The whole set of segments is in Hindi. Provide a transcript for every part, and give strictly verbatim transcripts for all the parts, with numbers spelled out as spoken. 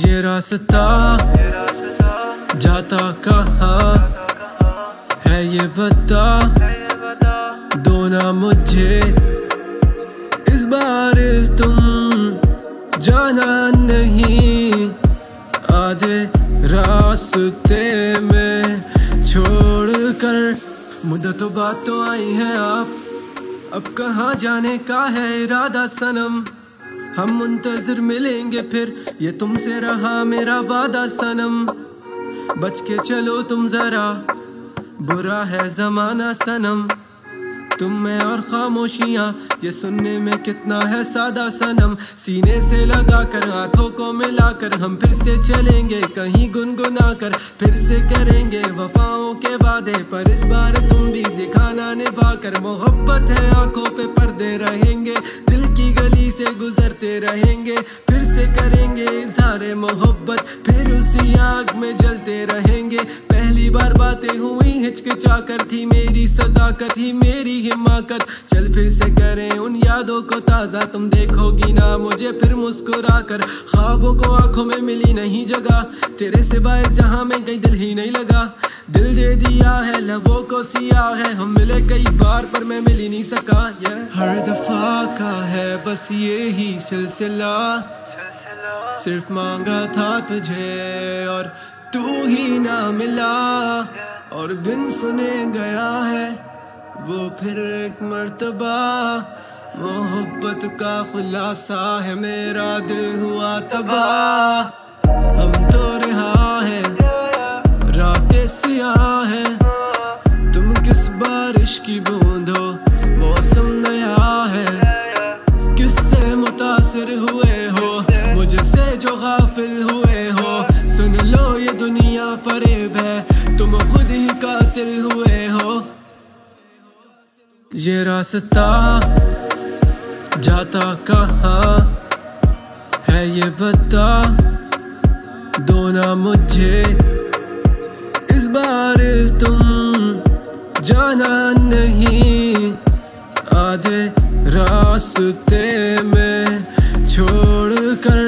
ये रास्ता जाता कहाँ है ये बता दो ना मुझे, इस बार तुम जाना नहीं आधे रास्ते में छोड़ कर। मुद्दत बात तो आई है आप, अब कहाँ जाने का है इरादा सनम? हम मुंतजर मिलेंगे फिर, ये तुमसे रहा मेरा वादा सनम। बच के चलो तुम जरा, बुरा है ज़माना सनम। तुम मैं और खामोशियाँ, ये सुनने में कितना है सादा सनम। सीने से लगा कर आँखों को मिला कर, हम फिर से चलेंगे कहीं गुनगुना कर। फिर से करेंगे वफाओं के वादे, पर इस बार तुम भी दिखाना निभा कर। मोहब्बत है आँखों पे पर्दे रहेंगे, दिल की गली से गुजरते रहेंगे। फिर से करेंगे इज़हारे मोहब्बत, फिर उसी आग में जलते रहेंगे। पहली बार बातें हुई हिचकिचा कर, थी मेरी सदाकत ही मेरी हिमाकत। चल फिर से करें उन यादों को ताज़ा, तुम देखोगी ना मुझे फिर मुस्कुरा कर। ख्वाबों को आंखों में मिली नहीं जगह, तेरे सिवाय जहाँ में कहीं दिल ही नहीं लगा। दिल दे दिया है लबों को सिया है, हम मिले कई बार पर मैं मिल ही नहीं सका। yeah. हर दफा का है बस ये ही सिलसिला, सिर्फ मांगा था तुझे और तू ही ना मिला। और बिन सुने गया है वो फिर एक मर्तबा, मोहब्बत का खुलासा है मेरा दिल हुआ तबाह। हम तो रहा है रातें सियाह है, तुम किस बारिश की बूंद हो मौसम नया है। किससे मुतासिर हुए हो मुझसे जो गाफिल हुए हो, सुन लो ये दुनिया फरेब है, तुम खुद ही कातिल हुए हो। ये रास्ता जाता कहाँ है ये बता दो ना मुझे, इस बार तुम जाना नहीं आधे रास्ते में छोड़ कर।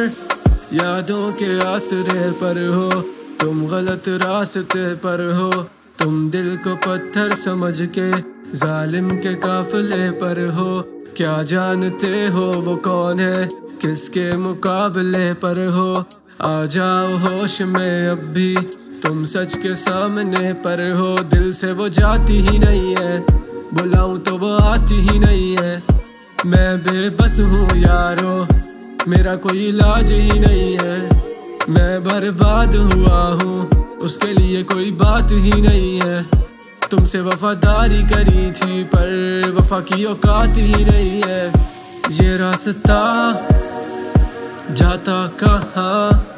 यादों के आसरे पर हो तुम, गलत रास्ते पर हो तुम, दिल को पत्थर समझ के जालिम के काफिले पर हो। क्या जानते हो वो कौन है किसके मुकाबले पर हो, आ जाओ होश में अब भी तुम सच के सामने पर हो। दिल से वो जाती ही नहीं है, बुलाऊं तो वो आती ही नहीं है। मैं बेबस हूँ यारो, मेरा कोई इलाज ही नहीं है। मैं बर्बाद हुआ हूँ, उसके लिए कोई बात ही नहीं है। तुमसे वफादारी करी थी पर वफा की औकात ही नहीं है। ये रास्ता जाता कहाँ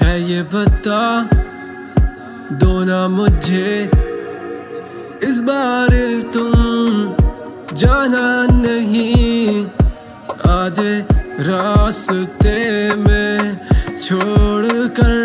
है ये बता दो ना मुझे, इस बार तुम जाना नहीं आधे रास्ते में छोड़ कर।